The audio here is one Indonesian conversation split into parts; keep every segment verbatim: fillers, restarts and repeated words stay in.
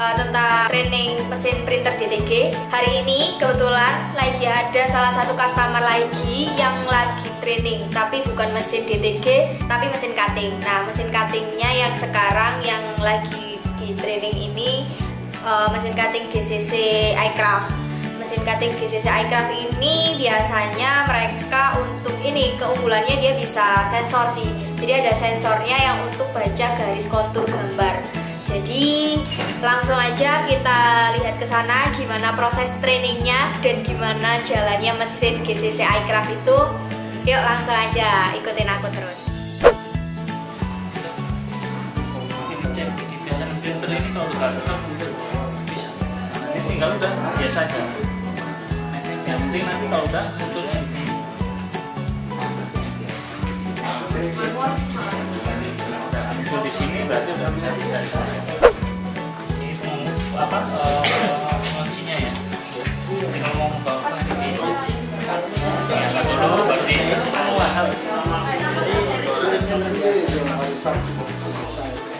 uh, tentang training mesin printer D T G. Hari ini kebetulan lagi ada salah satu customer lagi yang lagi training, tapi bukan mesin D T G, tapi mesin cutting. Nah, mesin cuttingnya yang sekarang yang lagi di training ini uh, mesin cutting G C C i-Craft. Mesin cutting G C C i-Craft ini biasanya mereka untuk ini keunggulannya dia bisa sensor sih. Jadi ada sensornya yang untuk baca garis kontur gambar. Jadi langsung aja kita lihat ke sana gimana proses trainingnya dan gimana jalannya mesin G C C i-Craft itu. Yuk langsung aja ikutin aku terus. Tinggal udah biasa aja. Yang penting nanti kalau udah munculnya muncul di sini berarti udah bisa dicari itu apa kuncinya ya. Jadi kalau mau membawa nanti diangkat dulu baru di bawah.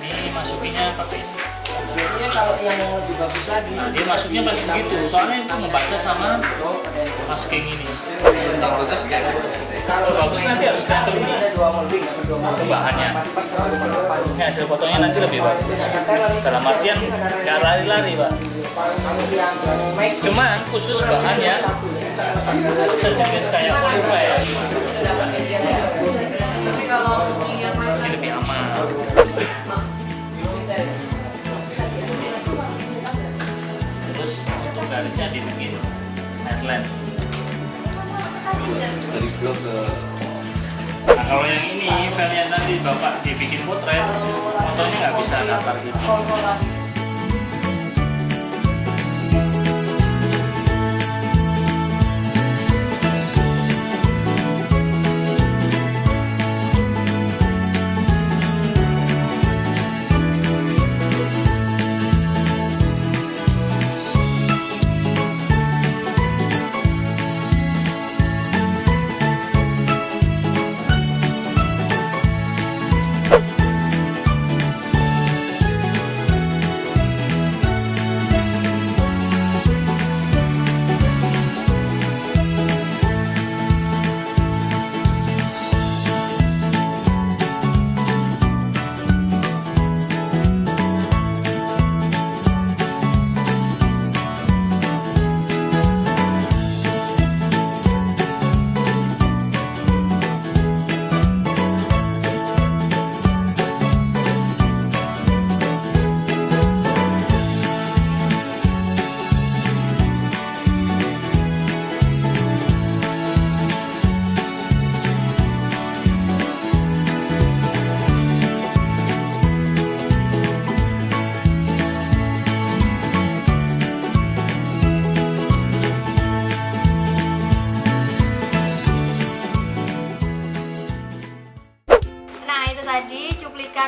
Ini masukinnya pakai biasanya kalau yang lebih bagus lagi. Nah, dia masuknya masih begitu, soalnya itu membaca sama masking ini. Kalau bagus kayak kalau bagus nanti harus tempel ini. Bahannya. Ini hasil fotonya nanti lebih bagus. Dalam artian nggak lari-lari, Pak. Cuman khusus bahannya sejenis kayak polyfill. Tapi kalau ini lebih aman. Garisnya dibikin headline dari blog ke. Nah, kalau yang ini varian nanti bapak dibikin potret, fotonya nggak bisa gambar gitu.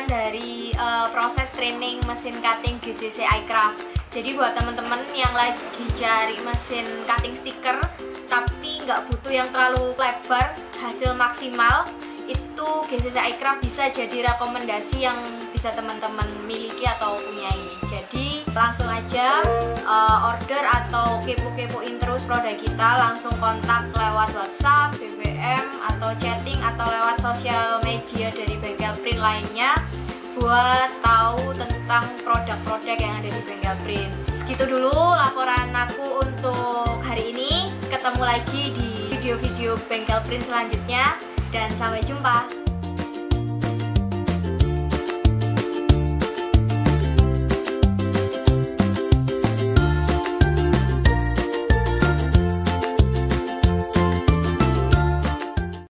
Dari uh, proses training mesin cutting G C C i-Craft. Jadi buat teman-teman yang lagi cari mesin cutting stiker tapi nggak butuh yang terlalu lebar, hasil maksimal itu G C C i-Craft bisa jadi rekomendasi yang bisa teman-teman miliki atau punyai. Jadi langsung aja uh, order atau kepo-kepoin terus produk kita, langsung kontak lewat WhatsApp, B B M atau chatting atau lewat sosial media dari Bengkel Print lainnya buat tahu tentang produk-produk yang ada di Bengkel Print. Segitu dulu laporan aku untuk hari ini. Ketemu lagi di video-video Bengkel Print selanjutnya dan sampai jumpa.